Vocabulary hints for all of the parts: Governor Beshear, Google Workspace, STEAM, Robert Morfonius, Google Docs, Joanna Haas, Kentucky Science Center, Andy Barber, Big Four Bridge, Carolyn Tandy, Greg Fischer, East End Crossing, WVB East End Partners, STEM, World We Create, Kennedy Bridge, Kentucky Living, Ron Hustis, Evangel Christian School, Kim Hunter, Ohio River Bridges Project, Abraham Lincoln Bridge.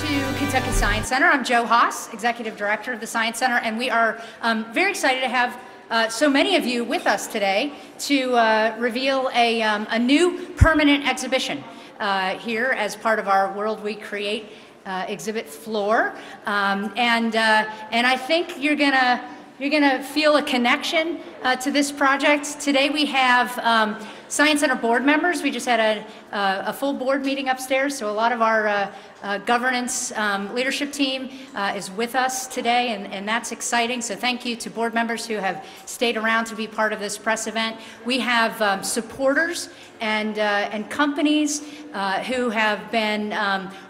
to Kentucky Science Center. I'm Joanna Haas, Executive Director of the Science Center, and we are very excited to have so many of you with us today to reveal a new permanent exhibition here as part of our World We Create exhibit floor. And I think you're gonna feel a connection to this project. Today we have Science Center board members. We just had a full board meeting upstairs, so a lot of our governance leadership team is with us today, and that's exciting. So thank you to board members who have stayed around to be part of this press event. We have supporters and companies who have been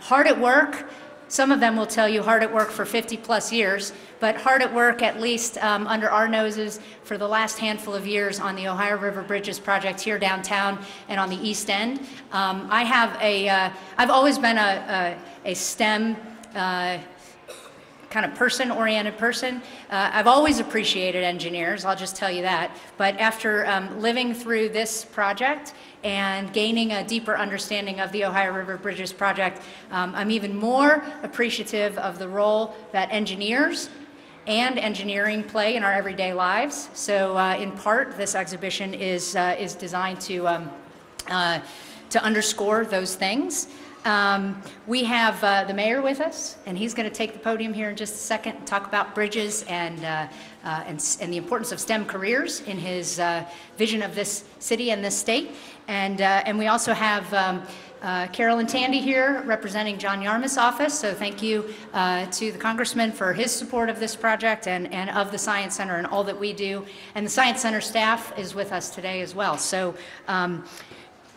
hard at work. Some of them will tell you hard at work for 50-plus years, but hard at work, at least under our noses, for the last handful of years on the Ohio River Bridges Project here downtown and on the East End. I've always been a STEM kind of person-oriented person. I've always appreciated engineers, I'll just tell you that. But after living through this project and gaining a deeper understanding of the Ohio River Bridges Project, I'm even more appreciative of the role that engineers and engineering play in our everyday lives. So in part, this exhibition is designed to underscore those things. We have the mayor with us, and he's going to take the podium here in just a second and talk about bridges and the importance of STEM careers in his vision of this city and this state. And we also have Carolyn Tandy here representing John Yarmouth's office, so thank you to the Congressman for his support of this project and of the Science Center and all that we do. And the Science Center staff is with us today as well. So.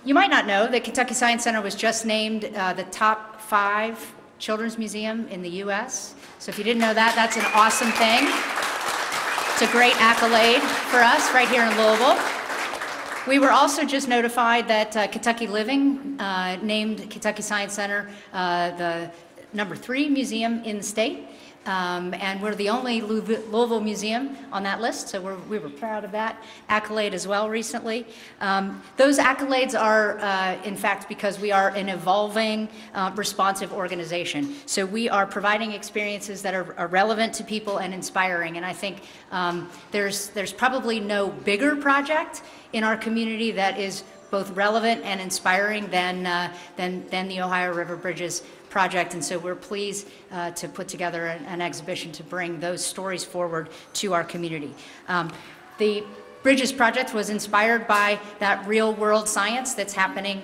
You might not know that Kentucky Science Center was just named the top 5 children's museum in the U.S. So if you didn't know that, that's an awesome thing. It's a great accolade for us right here in Louisville. We were also just notified that Kentucky Living named Kentucky Science Center the number 3 museum in the state. And we're the only Louisville museum on that list, so we were proud of that accolade as well recently. Those accolades are, in fact, because we are an evolving, responsive organization. So we are providing experiences that are relevant to people and inspiring, and I think there's probably no bigger project in our community that is both relevant and inspiring than the Ohio River Bridges Project, and so we're pleased to put together an exhibition to bring those stories forward to our community. The Bridges Project was inspired by that real-world science that's happening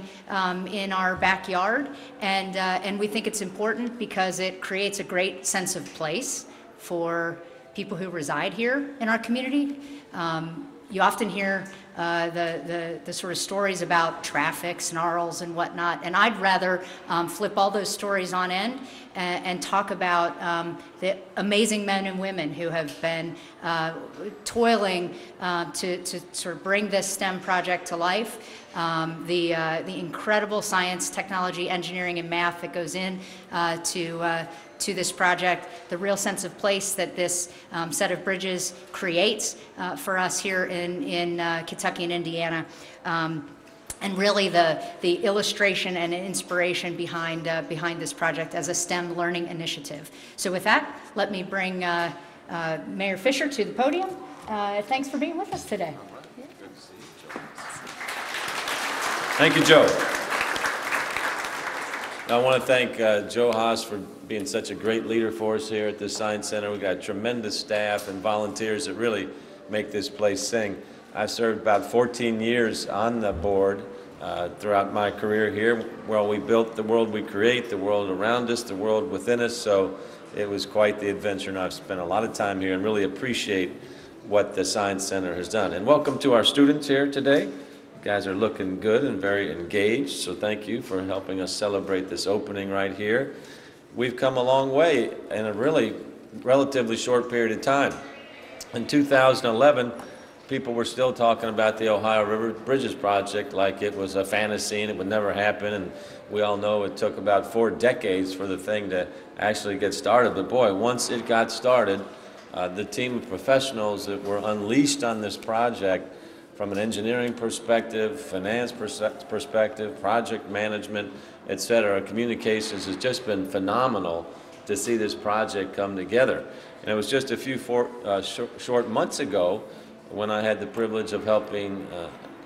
in our backyard, and we think it's important because it creates a great sense of place for people who reside here in our community. You often hear the sort of stories about traffic snarls and whatnot, and I'd rather flip all those stories on end and talk about the amazing men and women who have been toiling to sort of bring this STEM project to life. The incredible science, technology, engineering, and math that goes in to this project, the real sense of place that this set of bridges creates for us here in Kentucky and Indiana, and really the illustration and inspiration behind this project as a STEM learning initiative. So with that, let me bring Mayor Fisher to the podium. Thanks for being with us today. Thank you, Joe. I want to thank Joe Haas for being such a great leader for us here at the Science Center. We've got tremendous staff and volunteers that really make this place sing. I've served about 14 years on the board throughout my career here, where we built the world we create, the world around us, the world within us, so it was quite the adventure, and I've spent a lot of time here and really appreciate what the Science Center has done. And welcome to our students here today. Guys are looking good and very engaged, so thank you for helping us celebrate this opening right here. We've come a long way in a really relatively short period of time. In 2011, people were still talking about the Ohio River Bridges Project like it was a fantasy and it would never happen, and we all know it took about 4 decades for the thing to actually get started. But boy, once it got started, the team of professionals that were unleashed on this project from an engineering perspective, finance perspective, project management, et cetera. Communications has just been phenomenal to see this project come together. And it was just a few short months ago when I had the privilege of helping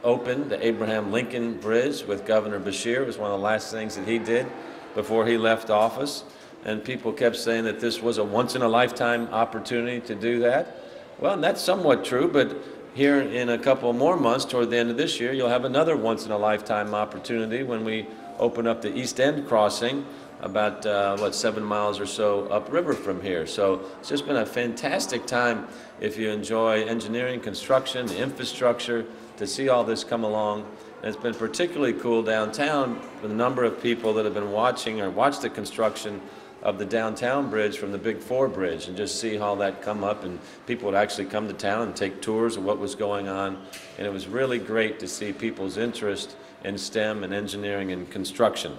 open the Abraham Lincoln Bridge with Governor Beshear. It was one of the last things that he did before he left office. And people kept saying that this was a once-in-a-lifetime opportunity to do that. Well, and that's somewhat true, but here in a couple more months, toward the end of this year, you'll have another once-in-a-lifetime opportunity when we open up the East End Crossing about, 7 miles or so upriver from here. So it's just been a fantastic time if you enjoy engineering, construction, the infrastructure, to see all this come along. And it's been particularly cool downtown with a number of people that have been watching or watched the construction of the downtown bridge from the Big Four Bridge and just see how that come up, and people would actually come to town and take tours of what was going on. And it was really great to see people's interest in STEM and engineering and construction.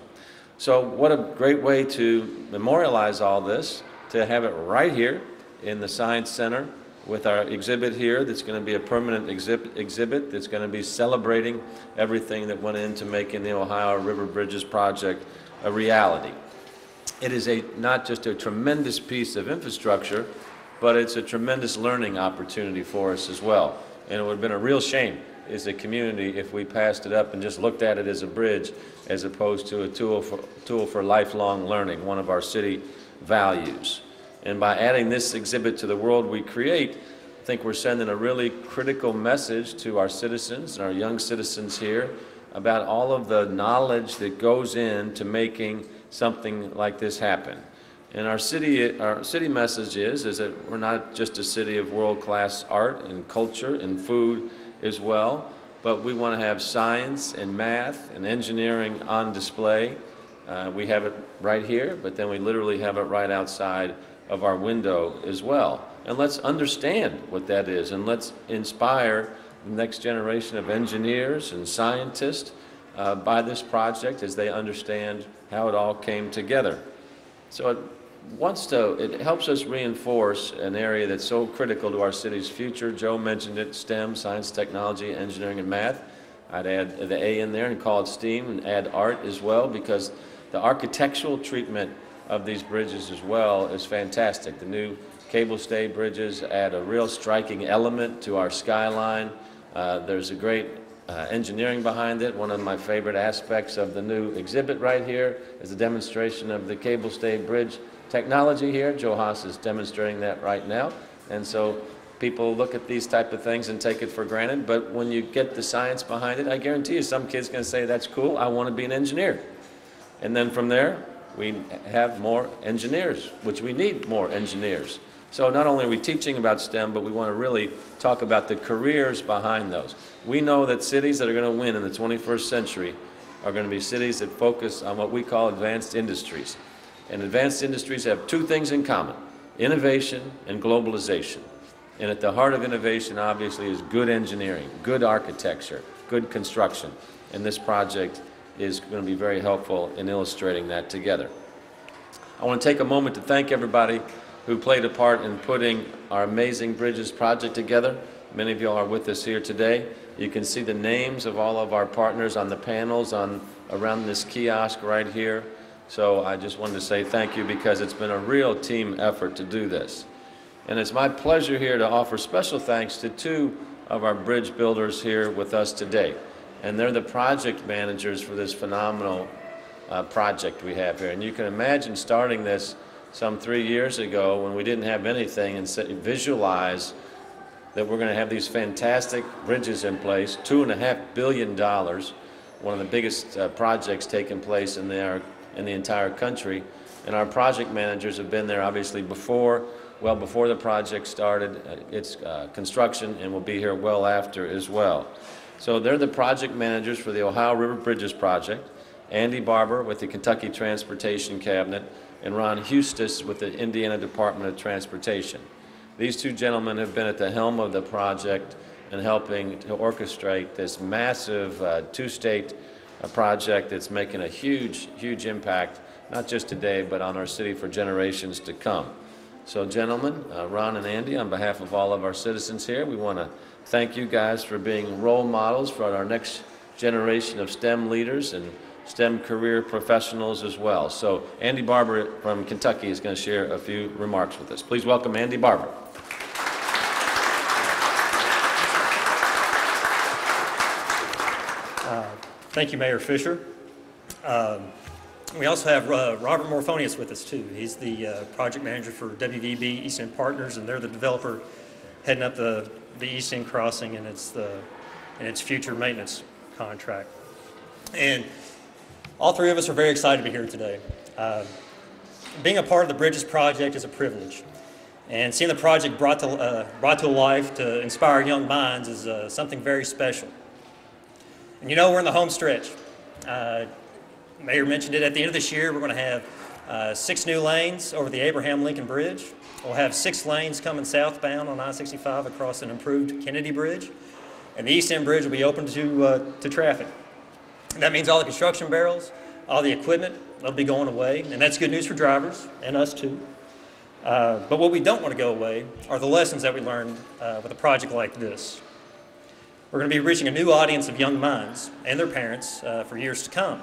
So what a great way to memorialize all this, to have it right here in the Science Center with our exhibit here that's going to be a permanent exhibit that's going to be celebrating everything that went into making the Ohio River Bridges Project a reality. It is not just a tremendous piece of infrastructure, but it's a tremendous learning opportunity for us as well. And it would have been a real shame as a community if we passed it up and just looked at it as a bridge as opposed to a tool for lifelong learning, one of our city values. And by adding this exhibit to the world we create, I think we're sending a really critical message to our citizens and our young citizens here about all of the knowledge that goes into making something like this happen. And our city message is that we're not just a city of world-class art and culture and food as well, but we want to have science and math and engineering on display. We have it right here, but then we literally have it right outside of our window as well. And let's understand what that is, and let's inspire the next generation of engineers and scientists by this project as they understand how it all came together. So it helps us reinforce an area that's so critical to our city's future. Joe mentioned it, STEM, science, technology, engineering, and math. I'd add the A in there and call it STEAM and add art as well, because the architectural treatment of these bridges as well is fantastic. The new cable-stay bridges add a real striking element to our skyline. There's a great engineering behind it. One of my favorite aspects of the new exhibit right here is a demonstration of the cable-stay bridge technology here. Joe Haas is demonstrating that right now. And so people look at these type of things and take it for granted, but when you get the science behind it, I guarantee you some kid's going to say, that's cool, I want to be an engineer. And then from there, we have more engineers, which we need more engineers. So not only are we teaching about STEM, but we want to really talk about the careers behind those. We know that cities that are going to win in the 21st century are going to be cities that focus on what we call advanced industries. And advanced industries have two things in common: innovation and globalization. And at the heart of innovation, obviously, is good engineering, good architecture, good construction. And this project is going to be very helpful in illustrating that together. I want to take a moment to thank everybody who played a part in putting our amazing Bridges project together. Many of y'all are with us here today. You can see the names of all of our partners on the panels around this kiosk right here. So I just wanted to say thank you, because it's been a real team effort to do this. And it's my pleasure here to offer special thanks to two of our bridge builders here with us today. And they're the project managers for this phenomenal project we have here. And you can imagine starting this some 3 years ago when we didn't have anything and visualize that we're going to have these fantastic bridges in place, $2.5 billion, one of the biggest projects taking place in the entire country. And our project managers have been there obviously well before the project started its construction, and will be here well after as well. So they're the project managers for the Ohio River Bridges Project. Andy Barber with the Kentucky Transportation Cabinet, and Ron Hustis with the Indiana Department of Transportation. These two gentlemen have been at the helm of the project and helping to orchestrate this massive two-state project that's making a huge, huge impact, not just today, but on our city for generations to come. So gentlemen, Ron and Andy, on behalf of all of our citizens here, we want to Thank you guys for being role models for our next generation of STEM leaders and STEM career professionals as well. So Andy Barber from Kentucky is going to share a few remarks with us. Please welcome Andy Barber. Thank you, Mayor Fisher. We also have Robert Morfonius with us too. He's the project manager for WVB East End Partners, and they're the developer heading up the East End Crossing and its future maintenance contract. And all three of us are very excited to be here today. Being a part of the Bridges Project is a privilege, and seeing the project brought to life to inspire young minds is something very special. And you know, we're in the home stretch. Mayor mentioned it, at the end of this year, we're going to have 6 new lanes over the Abraham Lincoln Bridge. We'll have 6 lanes coming southbound on I-65 across an improved Kennedy Bridge. And the East End Bridge will be open to traffic. And that means all the construction barrels, all the equipment, they'll be going away. And that's good news for drivers and us too. But what we don't want to go away are the lessons that we learned with a project like this. We're going to be reaching a new audience of young minds and their parents for years to come.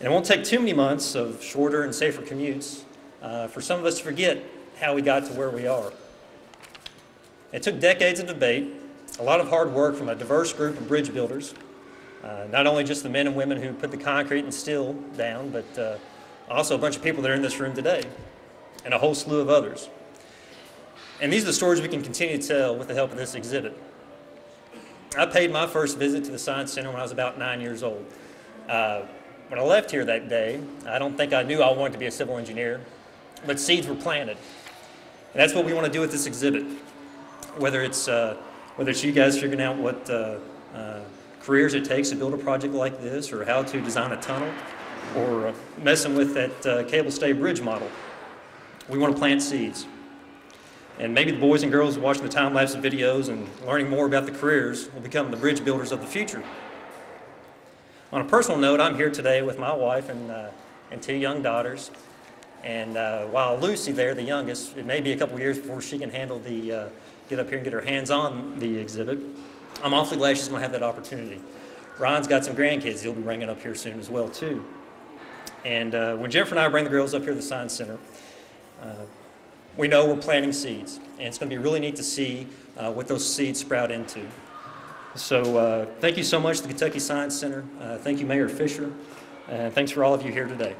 And it won't take too many months of shorter and safer commutes for some of us to forget how we got to where we are. It took decades of debate, a lot of hard work from a diverse group of bridge builders, not only just the men and women who put the concrete and steel down, but also a bunch of people that are in this room today, and a whole slew of others. And these are the stories we can continue to tell with the help of this exhibit. I paid my first visit to the Science Center when I was about 9 years old. When I left here that day, I don't think I knew I wanted to be a civil engineer, but seeds were planted. And that's what we want to do with this exhibit. Whether it's you guys figuring out what careers it takes to build a project like this, or how to design a tunnel, or messing with that cable-stay bridge model, we want to plant seeds. And maybe the boys and girls watching the time-lapse videos and learning more about the careers will become the bridge builders of the future. On a personal note, I'm here today with my wife and 2 young daughters. And while Lucy there, the youngest, it may be a couple years before she can handle the, get up here and get her hands on the exhibit, I'm awfully glad she's going to have that opportunity. Ron's got some grandkids he'll be bringing up here soon as well, too. And when Jennifer and I bring the girls up here to the Science Center, we know we're planting seeds. And it's going to be really neat to see what those seeds sprout into. So thank you so much to the Kentucky Science Center. Thank you, Mayor Fisher. And thanks for all of you here today.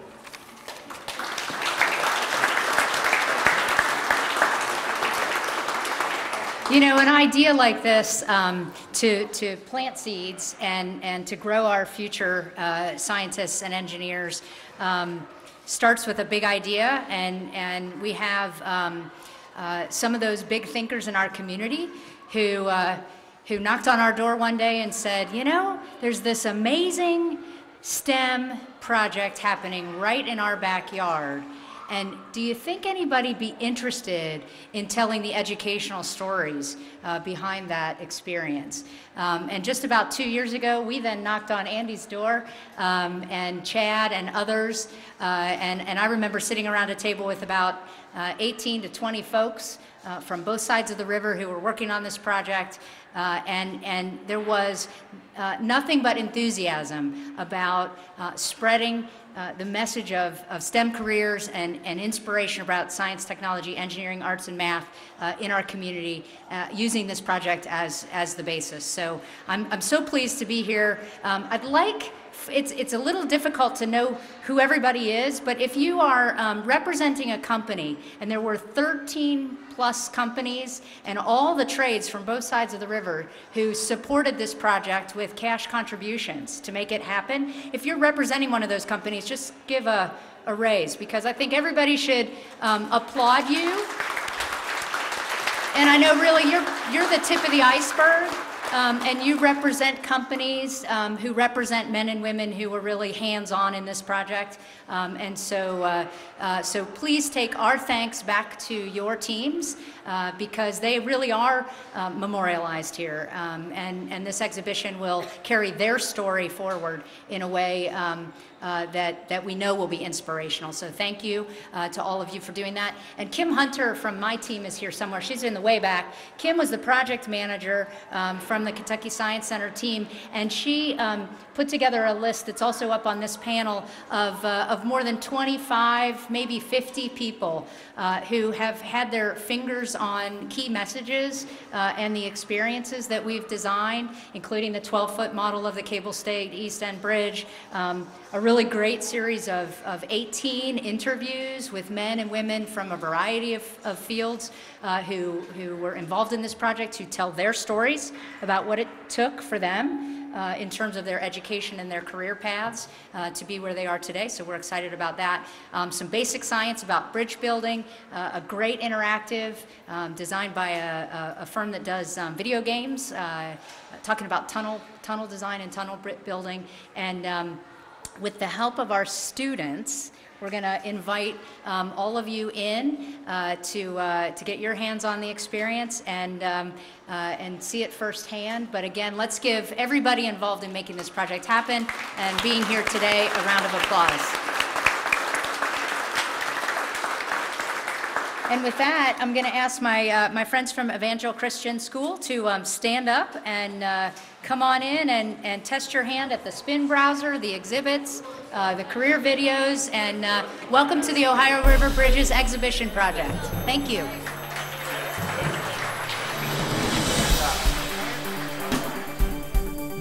You know, an idea like this to plant seeds and to grow our future scientists and engineers starts with a big idea. And we have some of those big thinkers in our community who knocked on our door one day and said, you know, there's this amazing STEM project happening right in our backyard. And do you think anybody be interested in telling the educational stories behind that experience? And just about 2 years ago, we then knocked on Andy's door and Chad and others. And I remember sitting around a table with about 18 to 20 folks from both sides of the river who were working on this project. And there was nothing but enthusiasm about spreading the message of STEM careers and inspiration about science, technology, engineering, arts, and math in our community using this project as the basis. So I'm so pleased to be here. It's a little difficult to know who everybody is, but if you are representing a company, and there were 13+ companies and all the trades from both sides of the river who supported this project with cash contributions to make it happen, if you're representing one of those companies, just give a raise, because I think everybody should applaud you. And I know really you're the tip of the iceberg. And you represent companies who represent men and women who were really hands-on in this project. So please take our thanks back to your teams because they really are memorialized here. And this exhibition will carry their story forward in a way that we know will be inspirational. So thank you to all of you for doing that. And Kim Hunter from my team is here somewhere. She's in the way back. Kim was the project manager from the Kentucky Science Center team, and she put together a list that's also up on this panel of more than 25, maybe 50 people who have had their fingers on key messages and the experiences that we've designed, including the 12-foot model of the cable-stayed East End Bridge, a really great series of 18 interviews with men and women from a variety of fields who were involved in this project, who tell their stories about what it took for them in terms of their education and their career paths to be where they are today. So we're excited about that. Some basic science about bridge building, a great interactive designed by a firm that does video games, talking about tunnel design and tunnel building. And with the help of our students, we're going to invite all of you in to get your hands on the experience and see it firsthand. But again, let's give everybody involved in making this project happen and being here today a round of applause. And with that, I'm going to ask my my friends from Evangel Christian School to stand up and come on in and test your hand at the spin browser, the exhibits, the career videos, and welcome to the Ohio River Bridges Exhibition Project. Thank you.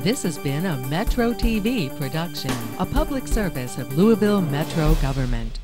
This has been a Metro TV production, a public service of Louisville Metro Government.